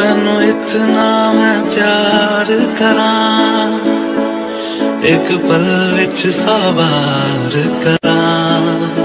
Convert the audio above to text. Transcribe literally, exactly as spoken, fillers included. तेनू इतना मैं प्यार करां, एक पल विच सवार करां।